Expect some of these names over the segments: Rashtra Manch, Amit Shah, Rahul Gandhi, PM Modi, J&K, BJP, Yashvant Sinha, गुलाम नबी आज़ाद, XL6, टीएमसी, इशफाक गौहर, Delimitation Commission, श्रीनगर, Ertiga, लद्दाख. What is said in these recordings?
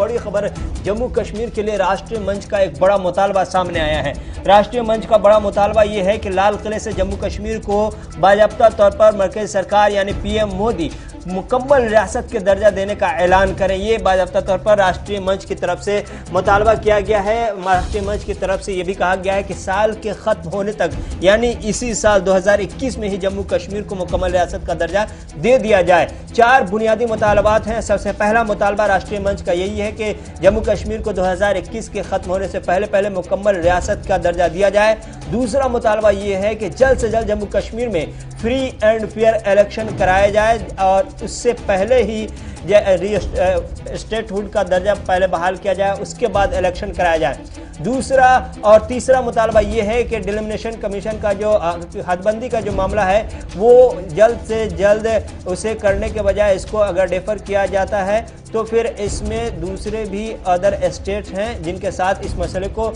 बड़ी खबर जम्मू कश्मीर के लिए राष्ट्रीय मंच का एक बड़ा मुतालबा सामने आया है। राष्ट्रीय मंच का बड़ा मुतालबा यह है कि लाल किले से जम्मू कश्मीर को बाज़ाब्ता तौर पर मरकज़ी सरकार यानी पीएम मोदी मुकम्मल रियासत के दर्जा देने का ऐलान करें, ये बाज़ाब्ता तौर पर राष्ट्रीय मंच की तरफ से मुतालबा किया गया है। राष्ट्रीय मंच की तरफ से ये भी कहा गया है कि साल के ख़त्म होने तक यानी इसी साल 2021 में ही जम्मू कश्मीर को मुकम्मल रियासत का दर्जा दे दिया जाए। चार बुनियादी मुतालबात हैं। सबसे पहला मुतालबा राष्ट्रीय मंच का यही है कि जम्मू कश्मीर को 2021 के ख़त्म होने से पहले पहले मुकम्मल रियासत का दर्जा दिया जाए। दूसरा मुतालबा ये है कि जल्द से जल्द जम्मू कश्मीर में फ्री एंड फेयर इलेक्शन कराया जाए और उससे पहले ही स्टेटहुड का दर्जा पहले बहाल किया जाए, उसके बाद इलेक्शन कराया जाए। दूसरा और तीसरा मुतालबा ये है कि डिलिमिनेशन कमीशन का जो हदबंदी का जो मामला है वो जल्द से जल्द उसे करने के बजाय इसको अगर डेफर किया जाता है तो फिर इसमें दूसरे भी अदर स्टेट हैं जिनके साथ इस मसले को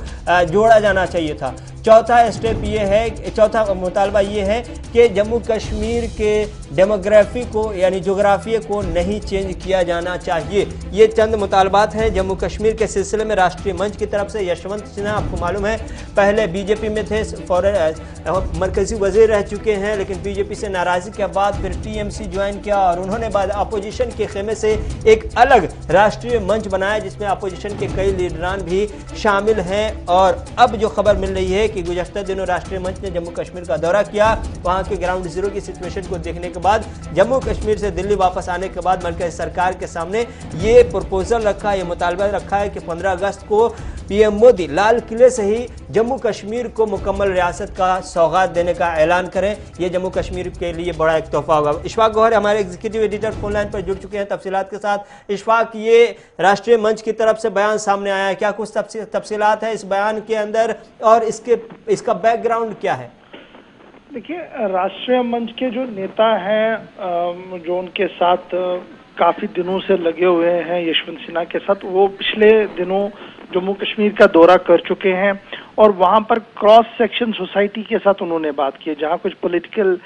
जोड़ा जाना चाहिए था। चौथा स्टेप ये है, चौथा मुतालबा ये है कि जम्मू कश्मीर के डेमोग्राफी को यानी जोग्राफिया को नहीं चेंज किया जाना चाहिए। ये चंद मुतालबात हैं जम्मू कश्मीर के सिलसिले में राष्ट्रीय मंच की तरफ से। यशवंत सिन्हा आपको मालूम है पहले बीजेपी में थे, फॉरन मरकजी वजीर रह चुके हैं, लेकिन बीजेपी से नाराज़गी के बाद फिर टीएमसी ज्वाइन किया और उन्होंने बाद अपोजिशन के खेमे से एक अलग राष्ट्रीय मंच बनाया जिसमें अपोजिशन के कई लीडरान भी शामिल हैं। और अब जो खबर मिल रही है कि गुज़श्ता दिनों राष्ट्रीय मंच ने जम्मू कश्मीर का दौरा किया, वहाँ के ग्राउंड जीरो की सिचुएशन को देखने के बाद जम्मू कश्मीर से दिल्ली वापस आने के बाद मरकज़ी सरकार के सामने ये प्रपोजल रखा, ये मुतालबा रखा है कि 15 अगस्त को पीएम मोदी लाल किले से ही जम्मू कश्मीर को मुकम्मल रियासत का सौगात देने का ऐलान करें। यह जम्मू कश्मीर के लिए बड़ा एक तोहफा होगा। इशफाक गौहर हमारे एग्जीक्यूटिव एडिटर फोनलाइन पर जुड़ चुके हैं तफसीलात के साथ। इशफाक, ये राष्ट्रीय मंच की तरफ से बयान सामने आया है, क्या कुछ तफसीलात है इस बयान के अंदर और इसका बैकग्राउंड क्या है? देखिए, राष्ट्रीय मंच के जो नेता हैं जो उनके साथ काफी दिनों से लगे हुए हैं यशवंत सिन्हा के साथ, वो पिछले दिनों जम्मू कश्मीर का दौरा कर चुके हैं और वहाँ पर क्रॉस सेक्शन सोसाइटी के साथ उन्होंने बात की है, जहाँ कुछ पॉलिटिकल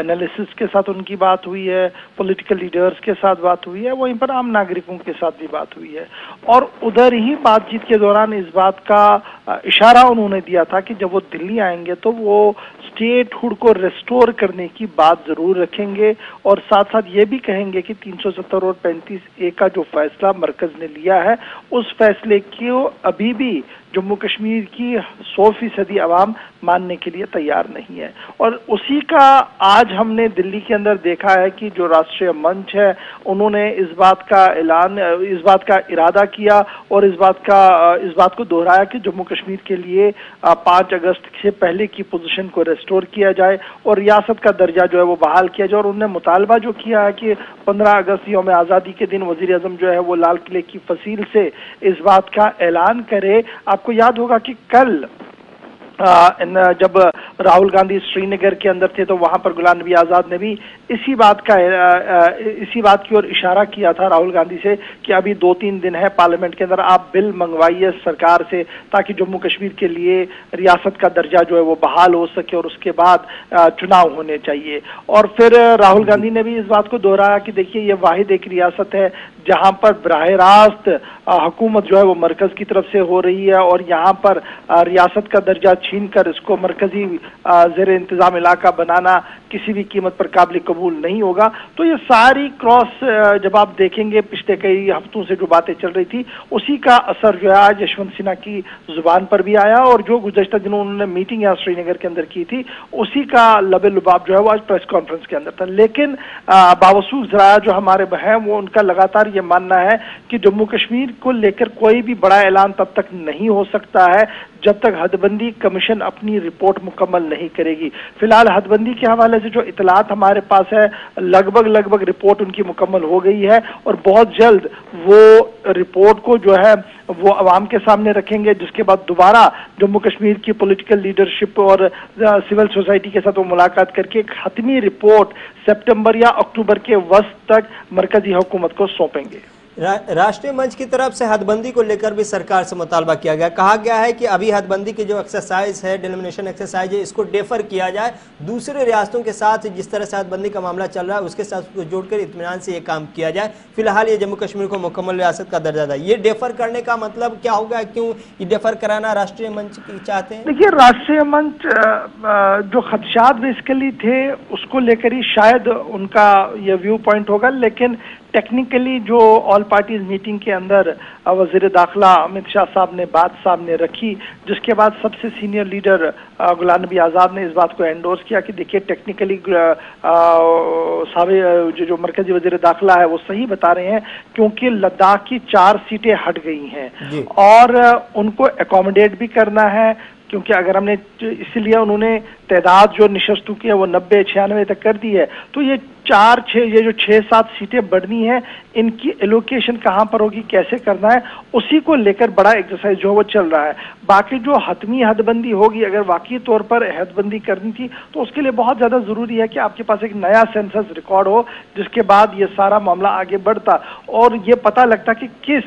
एनालिसिस के साथ उनकी बात हुई है, पॉलिटिकल लीडर्स के साथ बात हुई है, वहीं पर आम नागरिकों के साथ भी बात हुई है। और उधर ही बातचीत के दौरान इस बात का इशारा उन्होंने दिया था कि जब वो दिल्ली आएंगे तो वो स्टेटहुड को रेस्टोर करने की बात जरूर रखेंगे और साथ साथ ये भी कहेंगे कि 370 और 35A का जो फैसला मरकज ने लिया है उस फैसले को अभी भी जम्मू कश्मीर की 100% आवाम मानने के लिए तैयार नहीं है। और उसी का आज हमने दिल्ली के अंदर देखा है कि जो राष्ट्रीय मंच है उन्होंने इस बात का इरादा किया और इस बात को दोहराया कि जम्मू कश्मीर के लिए 5 अगस्त से पहले की पोजीशन को रेस्टोर किया जाए और रियासत का दर्जा जो है वो बहाल किया जाए। और उन्होंने मुतालबा जो किया है कि 15 अगस्त यौम आज़ादी के दिन वज़ीर-ए-आज़म जो है वो लाल किले की फसील से इस बात का ऐलान करे। आपको याद होगा कि कल जब राहुल गांधी श्रीनगर के अंदर थे तो वहां पर गुलाम नबी आज़ाद ने भी इसी बात की ओर इशारा किया था राहुल गांधी से कि अभी 2-3 दिन है, पार्लियामेंट के अंदर आप बिल मंगवाइए सरकार से ताकि जम्मू कश्मीर के लिए रियासत का दर्जा जो है वो बहाल हो सके और उसके बाद चुनाव होने चाहिए। और फिर राहुल गांधी ने भी इस बात को दोहराया कि देखिए ये वाहिद एक रियासत है जहाँ पर बराह रास्त हुकूमत जो है वो मरकज़ की तरफ से हो रही है और यहाँ पर रियासत का दर्जा छीन कर इसको मरकजी ज़ेर इंतज़ाम इलाका बनाना किसी भी कीमत पर काबिल कबूल नहीं होगा। तो ये सारी क्रॉस जब आप देखेंगे पिछले कई हफ्तों से जो बातें चल रही थी उसी का असर जो है आज यशवंत सिन्हा की जुबान पर भी आया और जो गुज़श्ता दिनों उन्होंने मीटिंग यहाँ श्रीनगर के अंदर की थी उसी का लबे लुबाब जो है वो आज प्रेस कॉन्फ्रेंस के अंदर था। लेकिन बावसूख ज़रा जो हमारे हैं वो उनका लगातार ये मानना है कि जम्मू कश्मीर को लेकर कोई भी बड़ा ऐलान तब तक नहीं हो सकता है जब तक हदबंदी कमीशन अपनी रिपोर्ट मुकम्मल नहीं करेगी। फिलहाल हदबंदी के हवाले से जो इतलात हमारे पास है लगभग रिपोर्ट उनकी मुकम्मल हो गई है और बहुत जल्द वो रिपोर्ट को जो है वो अवाम के सामने रखेंगे, जिसके बाद दोबारा जम्मू कश्मीर की पॉलिटिकल लीडरशिप और सिविल सोसाइटी के साथ वो मुलाकात करके एक हतमी रिपोर्ट सितंबर या अक्टूबर के वस्त तक मरकजी हुकूमत को सौंपेंगे। राष्ट्रीय मंच की तरफ से हदबंदी को लेकर भी सरकार से मुतालबा किया गया, कहा गया है कि अभी हदबंदी की जो एक्सरसाइज है, डेलिमिनेशन एक्सरसाइज है, इसको डेफर किया जाए, दूसरे रियासतों के साथ जिस तरह से हदबंदी का मामला चल रहा है उसके साथ उसको जोड़कर इत्मीनान से ये काम किया जाए। फिलहाल ये जम्मू कश्मीर को मुकम्मल रियासत का दर्जा है। ये डेफर करने का मतलब क्या होगा, क्यों ये डेफर कराना राष्ट्रीय मंच की चाहते हैं? देखिए, राष्ट्रीय मंच जो खदशात बेसिकली थे उसको लेकर ही शायद उनका ये व्यू पॉइंट होगा, लेकिन टेक्निकली जो ऑल पार्टीज मीटिंग के अंदर वजीर दाखिला अमित शाह साहब ने बात सामने रखी, जिसके बाद सबसे सीनियर लीडर गुलाम नबी आज़ाद ने इस बात को एंडोर्स किया कि देखिए टेक्निकली जो मरकजी वजीर दाखिला है वो सही बता रहे हैं, क्योंकि लद्दाख की 4 सीटें हट गई हैं और उनको एकोमोडेट भी करना है, क्योंकि अगर हमने, इसलिए उन्होंने तादाद जो निशस्तों की है वो 90-96 तक कर दी है, तो ये 6-7 सीटें बढ़नी है, इनकी एलोकेशन कहाँ पर होगी, कैसे करना है, उसी को लेकर बड़ा एक्सरसाइज जो वो चल रहा है। बाकी जो हतमी हदबंदी होगी, अगर वाकई तौर पर हदबंदी करनी थी तो उसके लिए बहुत ज़्यादा ज़रूरी है कि आपके पास एक नया सेंसस रिकॉर्ड हो, जिसके बाद ये सारा मामला आगे बढ़ता और ये पता लगता कि किस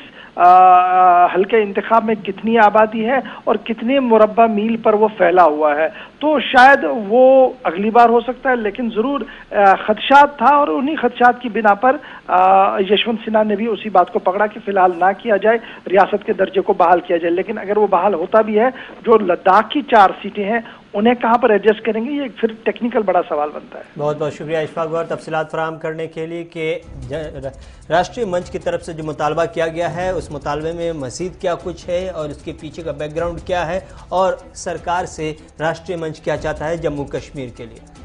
हल्के इंतखाब में कितनी आबादी है और कितने मुरब्बा मील पर वो फैला हुआ है, तो शायद वो अगली बार हो सकता है। लेकिन ज़रूर खदशात था और उन्हीं खदशात की बिना पर यशवंत सिन्हा ने भी उसी बात को पकड़ा कि फ़िलहाल ना किया जाए, रियासत के दर्जे को बहाल किया जाए। लेकिन अगर वो बहाल होता भी है, जो लद्दाख की 4 सीटें हैं उन्हें कहाँ पर एडजस्ट करेंगे, ये फिर टेक्निकल बड़ा सवाल बनता है। बहुत बहुत शुक्रिया इशफाक गौर, तफसीलात फराहम करने के लिए कि राष्ट्रीय मंच की तरफ से जो मुतालबा किया गया है उस मुतालबे में मज़ीद क्या कुछ है और इसके पीछे का बैकग्राउंड क्या है और सरकार से राष्ट्रीय मंच क्या चाहता है जम्मू कश्मीर के लिए।